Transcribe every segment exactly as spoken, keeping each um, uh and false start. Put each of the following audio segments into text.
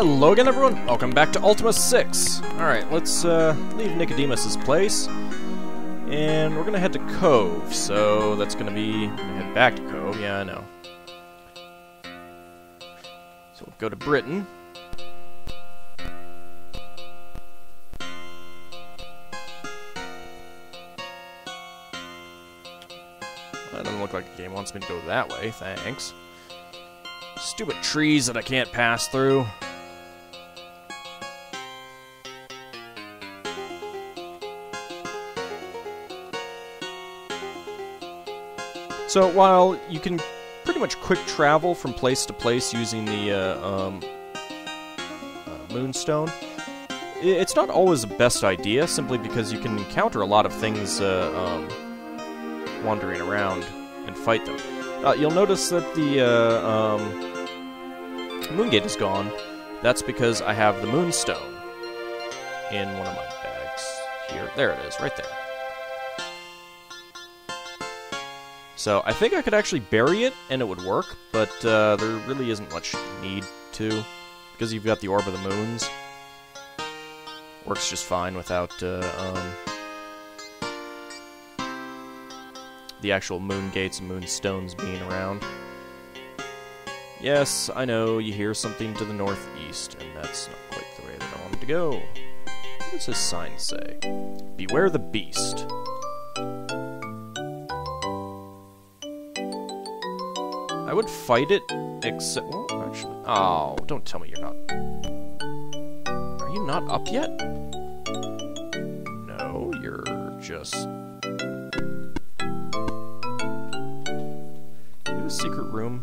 Hello again, everyone. Welcome back to Ultima six. Alright, let's uh, leave Nicodemus's place. And we're going to head to Cove. So that's going to be... head back to Cove. Yeah, I know. So we'll go to Britain. That doesn't look like the game wants me to go that way. Thanks. Stupid trees that I can't pass through. So while you can pretty much quick travel from place to place using the uh, um, uh, Moonstone, it's not always the best idea, simply because you can encounter a lot of things uh, um, wandering around and fight them. Uh, you'll notice that the uh, um, Moongate is gone. That's because I have the Moonstone in one of my bags here. There it is, right there. So I think I could actually bury it, and it would work, but uh, there really isn't much need to, because you've got the Orb of the Moons. Works just fine without uh, um, the actual moon gates and moon stones being around. Yes, I know, you hear something to the northeast, and that's not quite the way that I wanted to go. What does this sign say? Beware the beast. I would fight it, except... Well, actually... Oh, don't tell me you're not... Are you not up yet? No, you're just... Is it a secret room?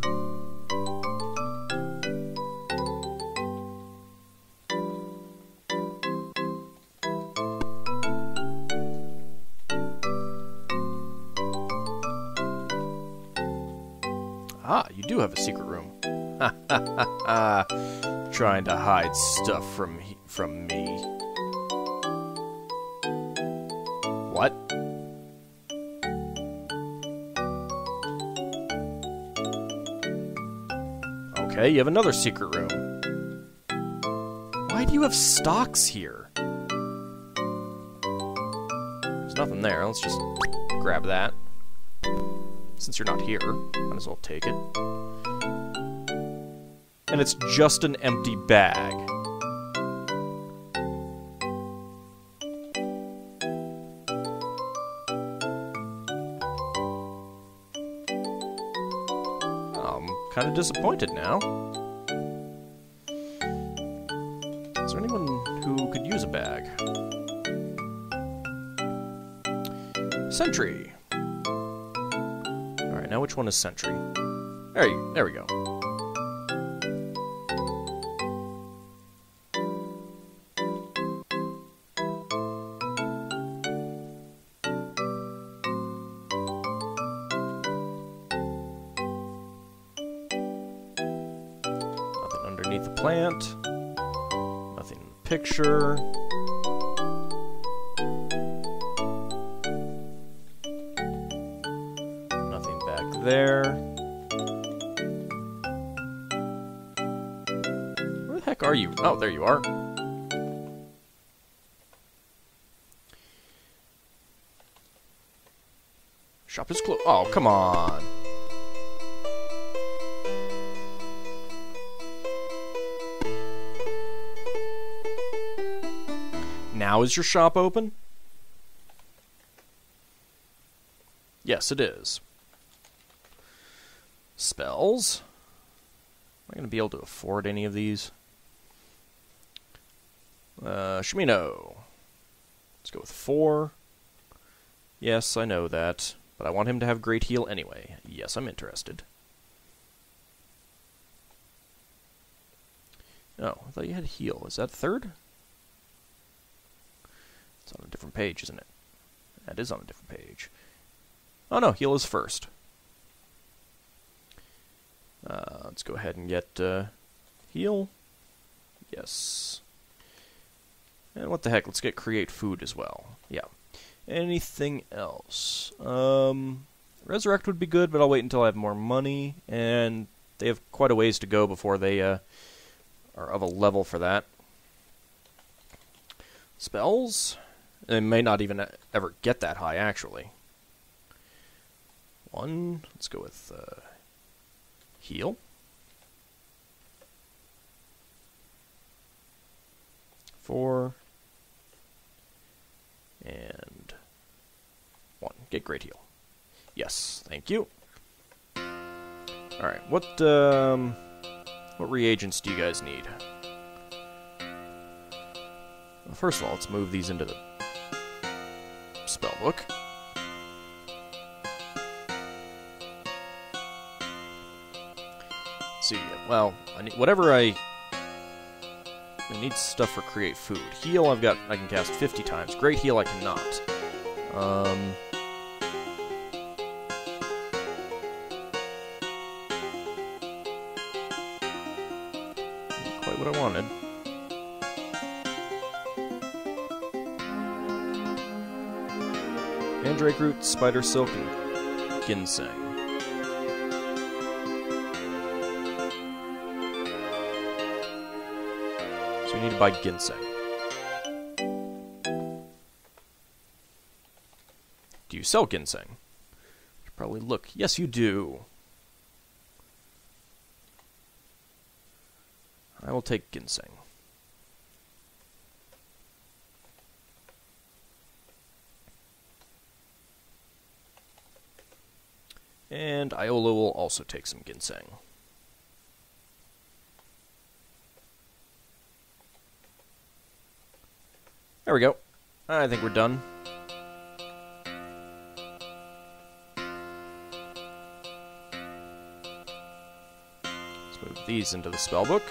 Have a secret room. Ha ha ha ha. Trying to hide stuff from he from me. What? Okay, you have another secret room. Why do you have stocks here? There's nothing there. Let's just grab that. Since you're not here, might as well take it. And it's just an empty bag. I'm kind of disappointed now. Is there anyone who could use a bag? Sentry. All right, now which one is Sentry? There you, there we go. Picture. Nothing back there. Where the heck are you? Oh, there you are. Shop is closed. Oh, come on. Now is your shop open? Yes, it is. Spells? Am I going to be able to afford any of these? Uh, Shamino. Let's go with four. Yes, I know that. But I want him to have great heal anyway. Yes, I'm interested. Oh, I thought you had heal. Is that third? It's on a different page, isn't it? That is on a different page. Oh no, heal is first. Uh, let's go ahead and get uh, heal. Yes. And what the heck, let's get create food as well. Yeah. Anything else? Um, resurrect would be good, but I'll wait until I have more money. And they have quite a ways to go before they uh, or of a level for that. Spells? It may not even ever get that high, actually. One, let's go with uh, heal. Four. And one. Get great heal. Yes, thank you. Alright, what, um, what reagents do you guys need? Well, first of all, let's move these into the spell book. Let's see, well, I need, whatever I... I need stuff for create food. Heal, I've got, I can cast fifty times. Great heal, I cannot. Um... What I wanted. Andrake root, spider silk, and ginseng. So we need to buy ginseng. Do you sell ginseng? You should probably look. Yes, you do. I will take ginseng. And Iolo will also take some ginseng. There we go. I think we're done. Let's move these into the spellbook.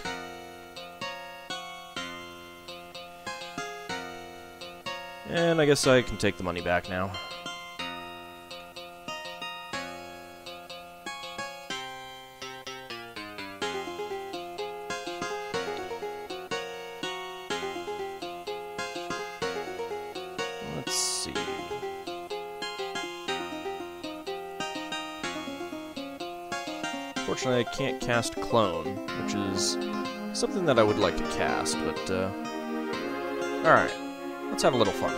And I guess I can take the money back now. Let's see. Unfortunately, I can't cast clone, which is something that I would like to cast, but, uh... alright. Let's have a little fun.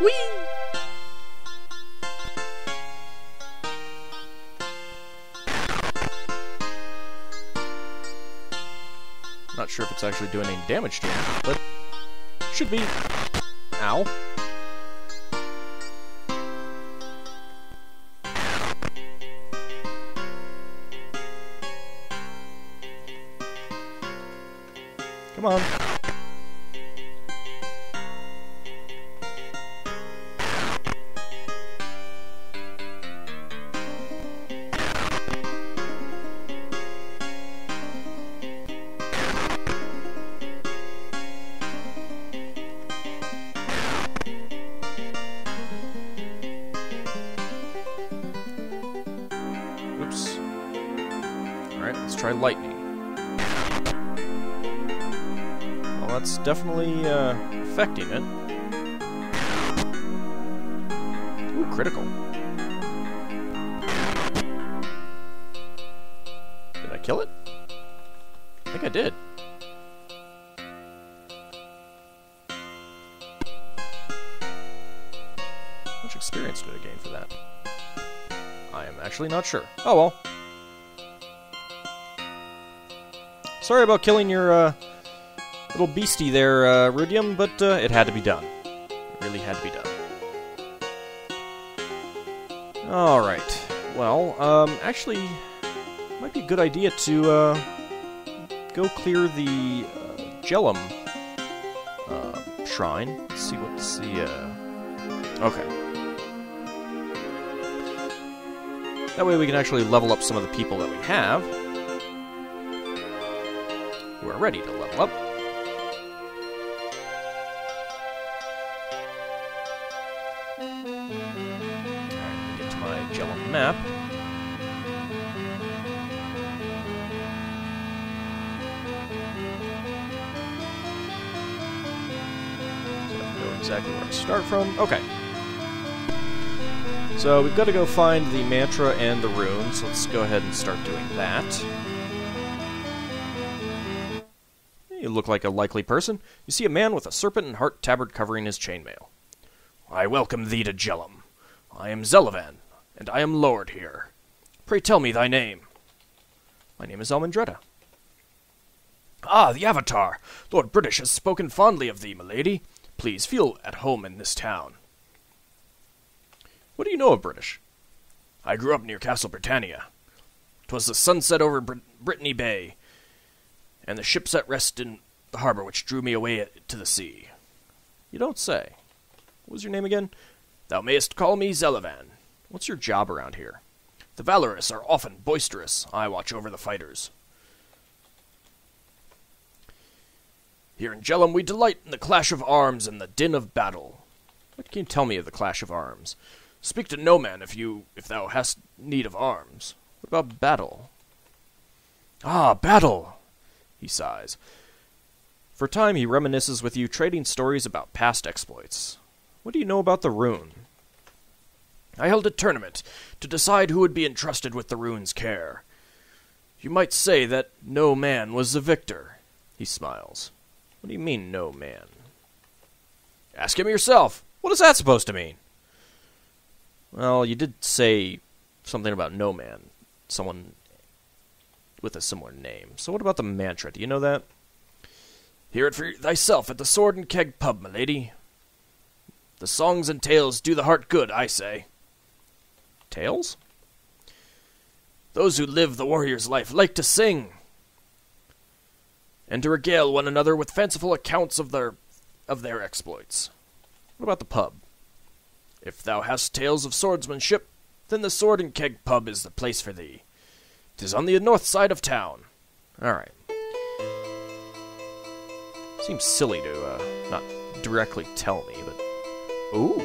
Whee! Not sure if it's actually doing any damage to him, but should be. Ow. Come on. Oops. All right, let's try lightning. That's definitely uh, affecting it. Ooh, critical. Did I kill it? I think I did. How much experience did I gain for that? I am actually not sure. Oh well. Sorry about killing your... Uh, little beastie there, uh, Rudium, but uh, it had to be done. It really had to be done. Alright. Well, um, actually, might be a good idea to uh, go clear the uh, Jellum uh, shrine. Let's see what's the... Uh... Okay. That way we can actually level up some of the people that we have, who are ready to level up. Map. So exactly where I start from. Okay. So we've got to go find the mantra and the runes. Let's go ahead and start doing that. You look like a likely person. You see a man with a serpent and heart tabard covering his chainmail. I welcome thee to Jellum. I am Zelivan, and I am lord here. Pray tell me thy name. My name is Almandretta. Ah, the Avatar! Lord British has spoken fondly of thee, milady. Please feel at home in this town. What do you know of British? I grew up near Castle Britannia. 'Twas the sunset over Br- Brittany Bay, and the ships at rest in the harbor which drew me away to the sea. You don't say. What was your name again? Thou mayest call me Zelivan. What's your job around here? The valorous are often boisterous. I watch over the fighters. Here in Jellum we delight in the clash of arms and the din of battle. What can you tell me of the clash of arms? Speak to no man if you if thou hast need of arms. What about battle? Ah, battle! He sighs. For a time he reminisces with you, trading stories about past exploits. What do you know about the rune? I held a tournament to decide who would be entrusted with the rune's care. You might say that no man was the victor. He smiles. What do you mean, no man? Ask him yourself. What is that supposed to mean? Well, you did say something about no man. Someone with a similar name. So what about the mantra? Do you know that? Hear it for thyself at the Sword and Keg pub, milady. The songs and tales do the heart good, I say. Tales? Those who live the warrior's life like to sing, and to regale one another with fanciful accounts of their of their exploits. What about the pub? If thou hast tales of swordsmanship, then the Sword and Keg pub is the place for thee. 'Tis on the north side of town. All right. Seems silly to uh, not directly tell me, but ooh.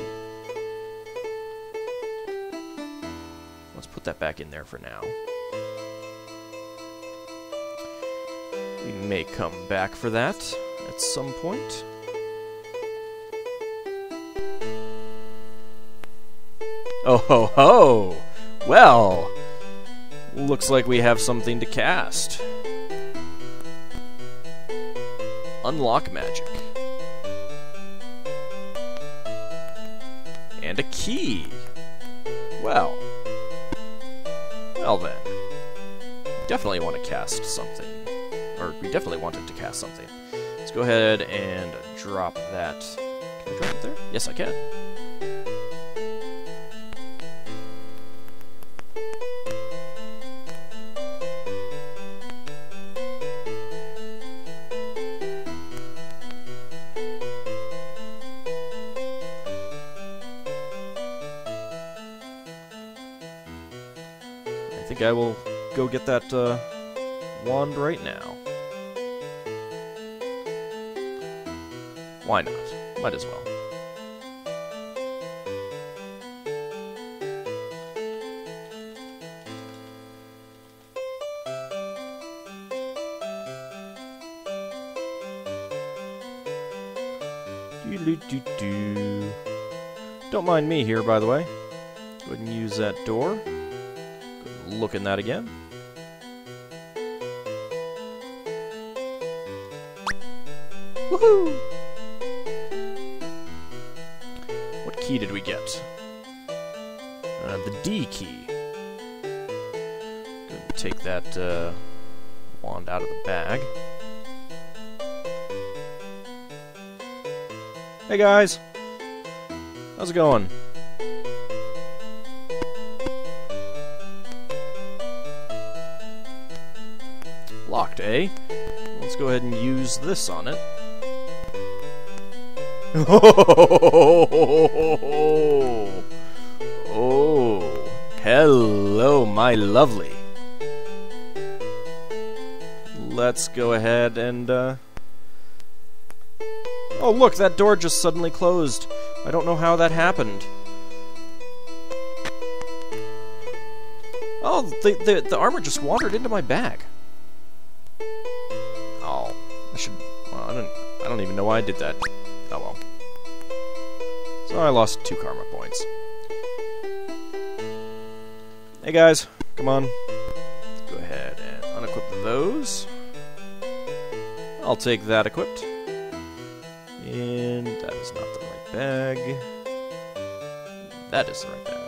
Let's put that back in there for now. We may come back for that at some point. Oh ho ho! Well, looks like we have something to cast. Unlock magic. And a key. Well. Well then. Definitely want to cast something. Or we definitely wanted to cast something. Let's go ahead and drop that. Can I drop it there? Yes, I can. I think I will go get that uh, wand right now. Why not? Might as well. Doo-doo-doo-doo. Don't mind me here, by the way. Go ahead and use that door. Good look in that again. Woohoo! Key did we get? Uh, the D key. Going to take that uh, wand out of the bag. Hey guys, how's it going? Locked, eh? Let's go ahead and use this on it. Oh, oh, hello, my lovely. Let's go ahead and, uh... oh, look, that door just suddenly closed. I don't know how that happened. Oh, the, the, the armor just wandered into my bag. Oh, I should... well, I don't, I don't even know why I did that. Oh well. So I lost two karma points. Hey guys, come on. Let's go ahead and unequip those. I'll take that equipped. And that is not the right bag. That is the right bag.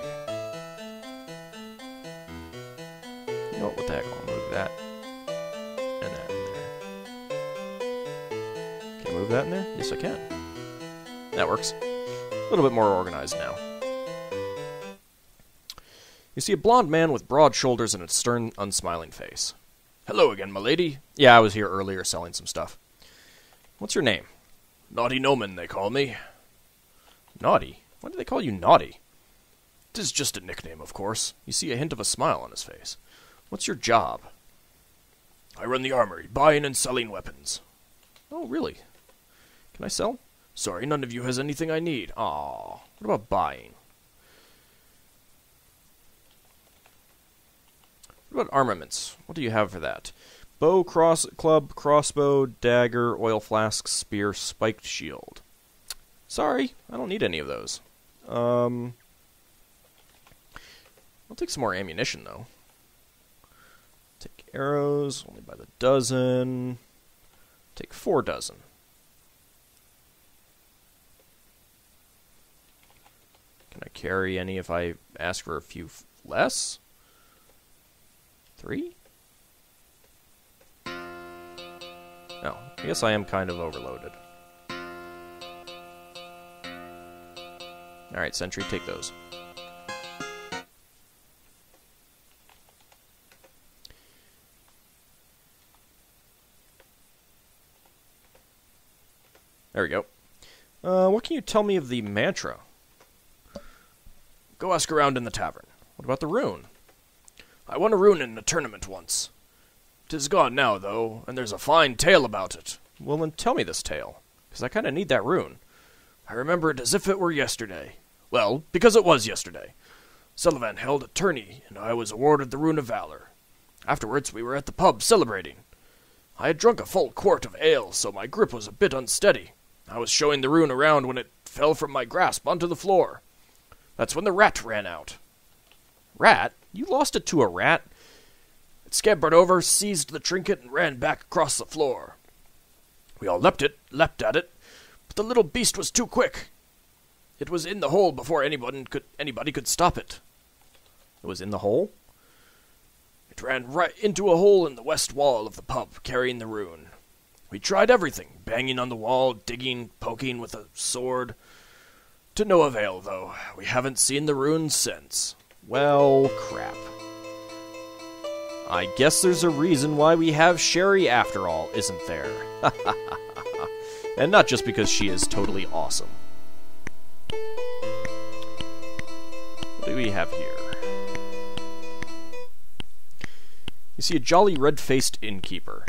You know what, what the heck, I'll move that. And that in there. Can I move that in there? Yes, I can. That works. A little bit more organized now. You see a blonde man with broad shoulders and a stern, unsmiling face. Hello again, my lady. Yeah, I was here earlier selling some stuff. What's your name? Naughty Noman, they call me. Naughty? Why do they call you Naughty? 'Tis just a nickname, of course. You see a hint of a smile on his face. What's your job? I run the armory, buying and selling weapons. Oh, really? Can I sell? Sorry, none of you has anything I need. Aww. What about buying? What about armaments? What do you have for that? Bow, cross, club, crossbow, dagger, oil flask, spear, spiked shield. Sorry, I don't need any of those. Um, I'll take some more ammunition, though. Take arrows, only by the dozen. Take four dozen. Can I carry any if I ask for a few f less? Three? Oh, I guess I am kind of overloaded. Alright, Sentry, take those. There we go. Uh, what can you tell me of the mantra? Go ask around in the tavern. What about the rune? I won a rune in a tournament once. 'Tis gone now, though, and there's a fine tale about it. Well, then tell me this tale, because I kind of need that rune. I remember it as if it were yesterday. Well, because it was yesterday. Zelivan held a tourney, and I was awarded the Rune of Valor. Afterwards, we were at the pub celebrating. I had drunk a full quart of ale, so my grip was a bit unsteady. I was showing the rune around when it fell from my grasp onto the floor. That's when the rat ran out. Rat? You lost it to a rat? It scampered over, seized the trinket, and ran back across the floor. We all leapt it, leapt at it, but the little beast was too quick. It was in the hole before anyone could anybody could stop it. It was in the hole? It ran right into a hole in the west wall of the pub, carrying the rune. We tried everything, banging on the wall, digging, poking with a sword. To no avail, though. We haven't seen the rune since. Well, crap. I guess there's a reason why we have Sherry after all, isn't there? And not just because she is totally awesome. What do we have here? You see a jolly red-faced innkeeper.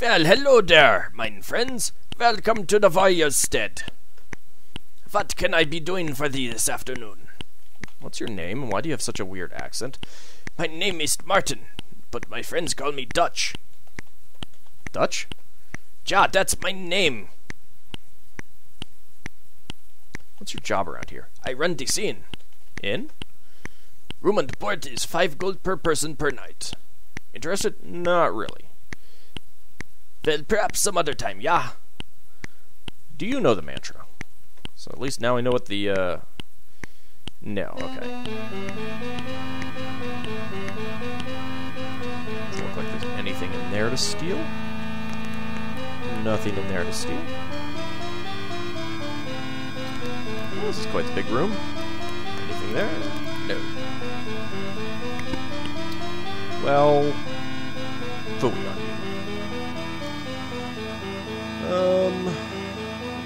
Well, hello there, mine friends. Welcome to the Vaya's stead. What can I be doing for thee this afternoon? What's your name, and why do you have such a weird accent? My name is Martin, but my friends call me Dutch. Dutch? Ja, that's my name. What's your job around here? I run the scene. In? Room and board is five gold per person per night. Interested? Not really. Well, perhaps some other time, yeah. Do you know the mantra? So at least now I know what the, uh... No, okay. Doesn't look like there's anything in there to steal. Nothing in there to steal. Well, this is quite the big room. Anything there? No. Well, fooey on you. Um,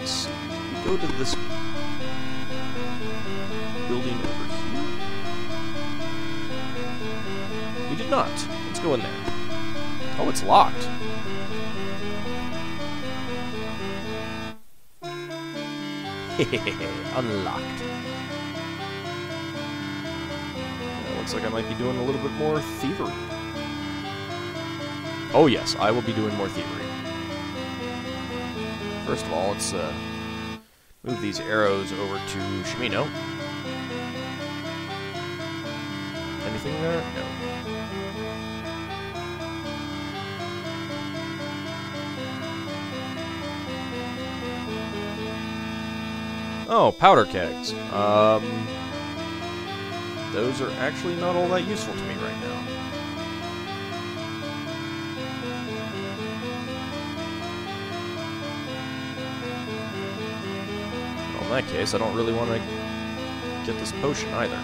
let's see. We go to this building over here? We did not. Let's go in there. Oh, it's locked. Hehehe, unlocked. Well, looks like I might be doing a little bit more thievery. Oh yes, I will be doing more thievery. First of all, let's uh, Move these arrows over to Shamino. Anything there? No. Oh, powder kegs. Um, those are actually not all that useful to me right now. In that case, I don't really want to get this potion either.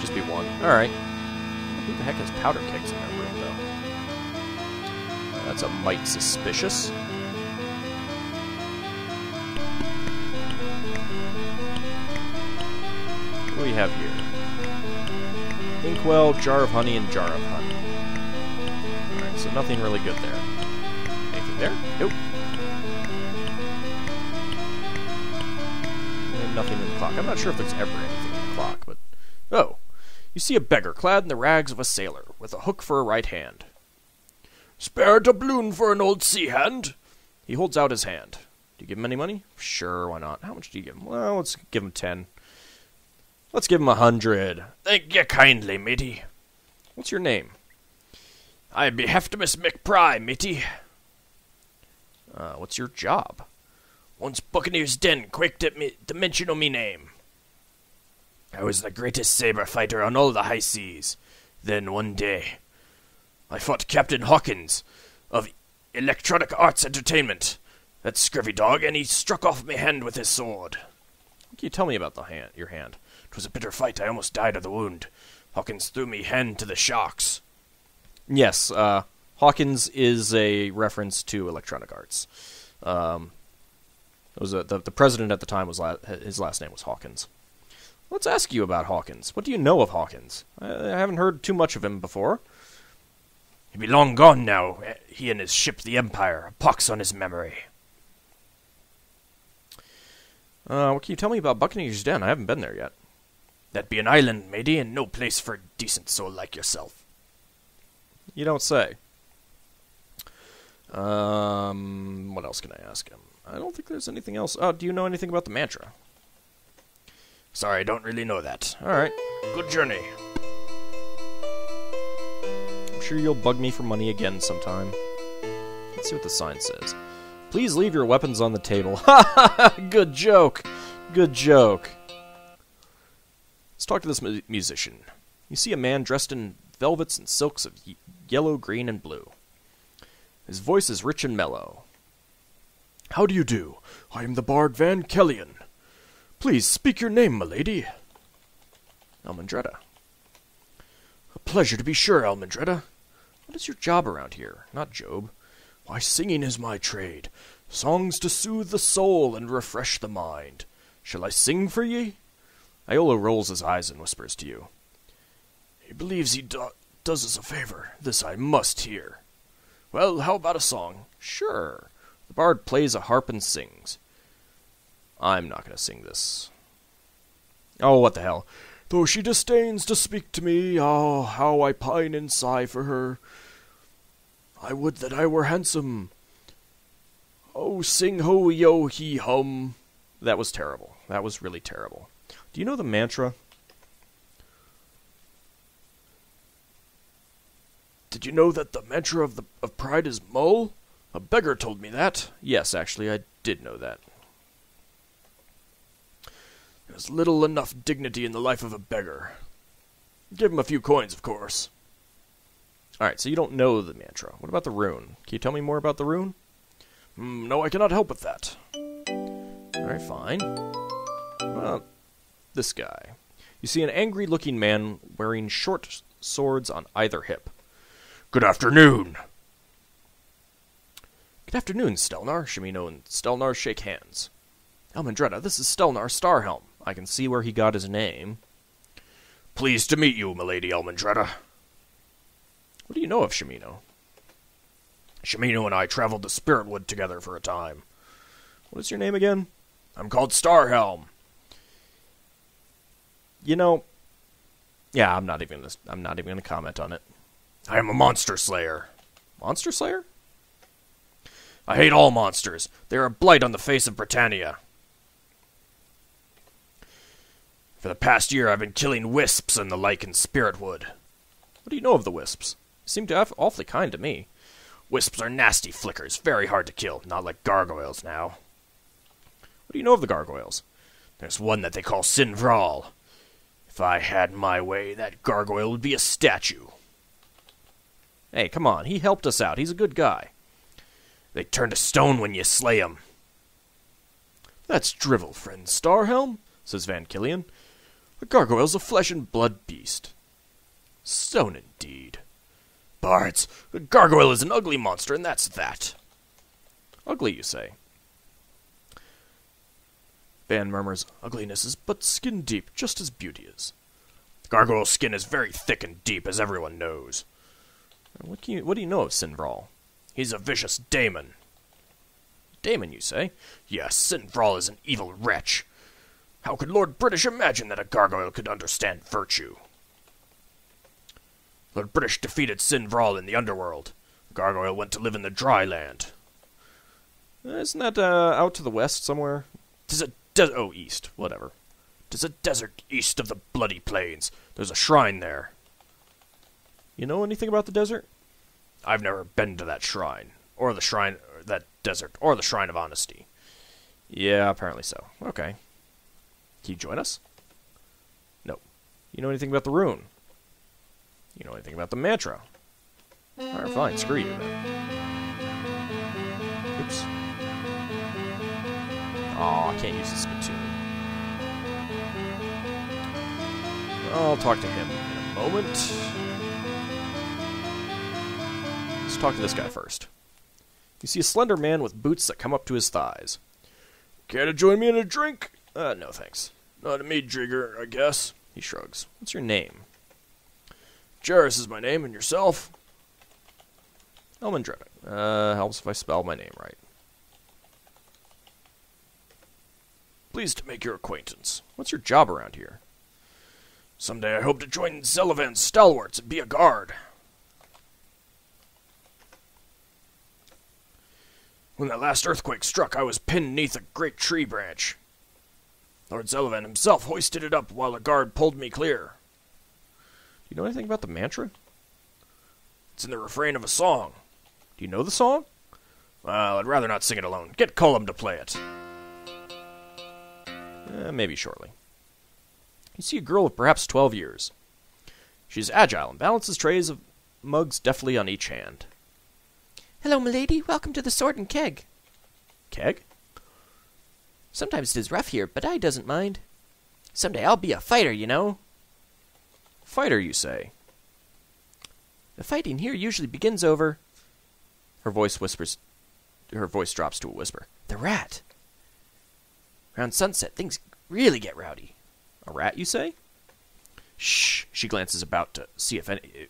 Just be one. Alright. Who the heck has powder kegs in that room, though? That's a mite suspicious. What do we have here? Inkwell, jar of honey, and jar of honey. Alright, so nothing really good there. Anything there? Nope. Nothing in the clock. I'm not sure if there's ever anything in the clock, but... Oh. You see a beggar clad in the rags of a sailor, with a hook for a right hand. Spare doubloon for an old sea-hand! He holds out his hand. Do you give him any money? Sure, why not? How much do you give him? Well, let's give him ten. Let's give him a hundred. Thank you kindly, matey. What's your name? I be Heftimus McPry, matey. Uh, what's your job? Once Buccaneers' Den quaked at me dimension o' me name. I was the greatest saber fighter on all the high seas. Then one day, I fought Captain Hawkins of Electronic Arts Entertainment, that scurvy dog, and he struck off me hand with his sword. What can you tell me about the hand, your hand? 'Twas a bitter fight. I almost died of the wound. Hawkins threw me hand to the sharks. Yes, uh, Hawkins is a reference to Electronic Arts. Um... It was a, the, the president at the time, was la his last name was Hawkins. Let's ask you about Hawkins. What do you know of Hawkins? I, I haven't heard too much of him before. He'd be long gone now, he and his ship, the Empire. A pox on his memory. Uh, what can you tell me about Buccaneers' Den? I haven't been there yet. That be an island, matey, and no place for a decent soul like yourself. You don't say. Um, what else can I ask him? I don't think there's anything else. Oh, do you know anything about the mantra? Sorry, I don't really know that. Alright. Good journey. I'm sure you'll bug me for money again sometime. Let's see what the sign says. Please leave your weapons on the table. Ha! Good joke! Good joke. Let's talk to this mu musician. You see a man dressed in velvets and silks of ye yellow, green, and blue. His voice is rich and mellow. How do you do? I am the bard Van Kellyan. Please speak your name, my lady. Almandretta. A pleasure to be sure, Almandretta. What is your job around here? Not Job. Why, singing is my trade. Songs to soothe the soul and refresh the mind. Shall I sing for ye? Iolo rolls his eyes and whispers to you. He believes he do does us a favor. This I must hear. Well, how about a song? Sure. The bard plays a harp and sings. I'm not going to sing this. Oh, what the hell. Though she disdains to speak to me, oh, how I pine and sigh for her. I would that I were handsome. Oh, sing ho, yo, he hum. That was terrible. That was really terrible. Do you know the mantra? Did you know that the mantra of, the, of pride is mole? A beggar told me that. Yes, actually, I did know that. There's little enough dignity in the life of a beggar. Give him a few coins, of course. Alright, so you don't know the mantra. What about the rune? Can you tell me more about the rune? Mm, no, I cannot help with that. Alright, fine. Well, this guy. You see an angry-looking man wearing short swords on either hip. Good afternoon! Good afternoon, Stelnar. Shamino and Stelnar shake hands. Almandretta, this is Stelnar Starhelm. I can see where he got his name. Pleased to meet you, milady Almandretta. What do you know of Shamino? Shamino and I traveled to Spiritwood together for a time. What is your name again? I'm called Starhelm. You know, yeah, I'm not even gonna, I'm not even going to comment on it. I am a monster slayer. Monster slayer? I hate all monsters. They are a blight on the face of Britannia. For the past year, I've been killing wisps and the like in Spiritwood. What do you know of the wisps? They seem to have awfully kind to me. Wisps are nasty flickers, very hard to kill, not like gargoyles now. What do you know of the gargoyles? There's one that they call Sin'Vraal. If I had my way, that gargoyle would be a statue. Hey, come on, he helped us out. He's a good guy. They turn to stone when you slay him. That's drivel, friend Starhelm, says Van Killian. A gargoyle's a flesh-and-blood beast. Stone indeed. Bards, a gargoyle is an ugly monster, and that's that. Ugly, you say? Van murmurs, ugliness is but skin deep, just as beauty is. The gargoyle's skin is very thick and deep, as everyone knows. What, can you, what do you know of Sin'Vraal? He's a vicious daemon. Daemon, you say? Yes, Sin'Vraal is an evil wretch. How could Lord British imagine that a gargoyle could understand virtue? Lord British defeated Sin'Vraal in the underworld. The gargoyle went to live in the dry land. Isn't that, uh, out to the west somewhere? Tis a de- oh, east, whatever. Tis a desert east of the bloody plains. There's a shrine there. You know anything about the desert? I've never been to that shrine. Or the shrine, or that desert, or the Shrine of Honesty. Yeah, apparently so. Okay. Can you join us? No. You know anything about the rune? You know anything about the mantra? Alright, fine, screw you then. Oops. Aw, oh, I can't use the spittoon. I'll talk to him in a moment. Let's talk to this guy first. You see a slender man with boots that come up to his thighs. Care to join me in a drink? Uh, no thanks. Not a meat drinker, I guess. He shrugs. What's your name? Jairus is my name, and yourself? Almandretta. Uh, helps if I spell my name right. Pleased to make your acquaintance. What's your job around here? Someday I hope to join Zelivan's stalwarts and be a guard. When that last earthquake struck, I was pinned neath a great tree branch. Lord Zelivan himself hoisted it up while a guard pulled me clear. Do you know anything about the mantra? It's in the refrain of a song. Do you know the song? Well, I'd rather not sing it alone. Get Cullum to play it. Eh, maybe shortly. You see a girl of perhaps twelve years. She's agile and balances trays of mugs deftly on each hand. Hello, milady. Welcome to the Sword and Keg. Keg? Sometimes it is rough here, but I doesn't mind. Someday I'll be a fighter, you know. Fighter, you say? The fighting here usually begins over... Her voice whispers... Her voice drops to a whisper. The rat. Around sunset, things really get rowdy. A rat, you say? Shh. She glances about to see if any...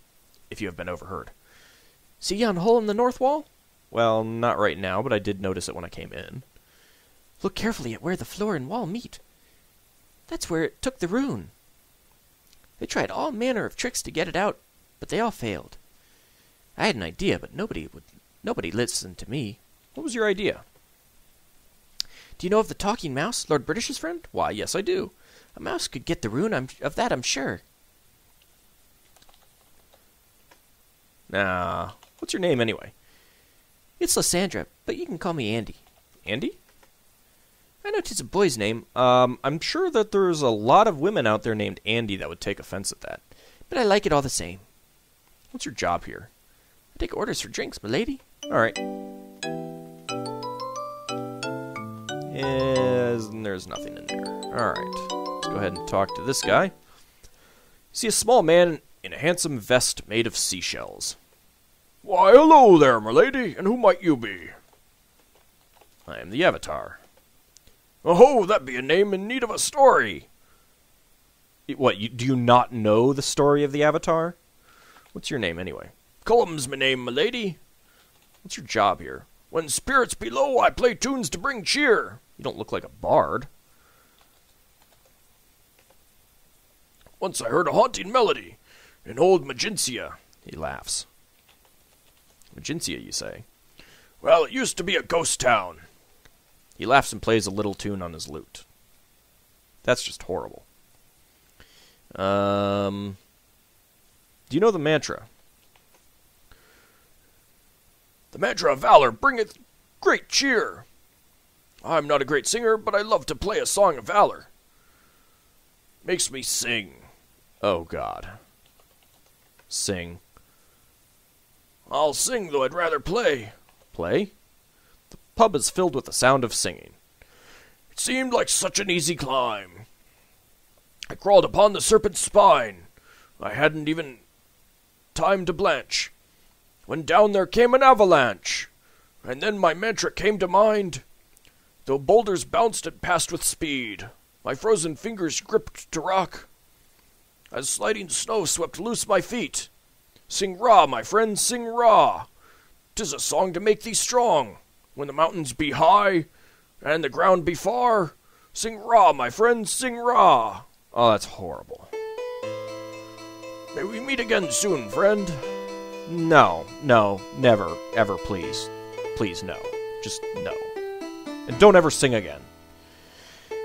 if you have been overheard. See yon hole in the north wall? Well, not right now, but I did notice it when I came in. Look carefully at where the floor and wall meet. That's where it took the rune. They tried all manner of tricks to get it out, but they all failed. I had an idea, but nobody would nobody listened to me. What was your idea? Do you know of the talking mouse, Lord British's friend? Why, yes, I do. A mouse could get the rune, I'm, of that I'm sure. Nah, what's your name anyway? It's Lysandra, but you can call me Andy. Andy? I know 'tis a boy's name. Um, I'm sure that there's a lot of women out there named Andy that would take offense at that. But I like it all the same. What's your job here? I take orders for drinks, milady. Alright. Yeah, there's nothing in there. Alright. Let's go ahead and talk to this guy. See a small man in a handsome vest made of seashells. Why, hello there, milady, and who might you be? I am the Avatar. Oh, that be a name in need of a story. What, you, do you not know the story of the Avatar? What's your name, anyway? Cullum's my name, milady. What's your job here? When spirits be low, I play tunes to bring cheer. You don't look like a bard. Once I heard a haunting melody in old Magincia. He laughs. Magincia, you say? Well, it used to be a ghost town. He laughs and plays a little tune on his lute. That's just horrible. Um, do you know the mantra? The mantra of valor bringeth great cheer. I'm not a great singer, but I love to play a song of valor. Makes me sing. Oh, God. Sing. I'll sing, though I'd rather play. Play? The pub is filled with the sound of singing. It seemed like such an easy climb. I crawled upon the serpent's spine. I hadn't even time to blanch, when down there came an avalanche, and then my mantra came to mind. Though boulders bounced and passed with speed, my frozen fingers gripped to rock, as sliding snow swept loose my feet. Sing Ra, my friend, sing Ra. 'Tis a song to make thee strong. When the mountains be high, and the ground be far, sing Ra, my friend, sing Ra. Oh, that's horrible. May we meet again soon, friend. No, no, never, ever, please. Please, no. Just no. And don't ever sing again.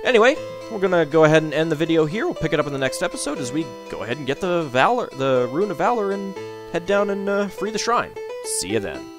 Anyway, we're going to go ahead and end the video here. We'll pick it up in the next episode as we go ahead and get the Valor, the Rune of Valor, and head down and uh, free the shrine. See you then.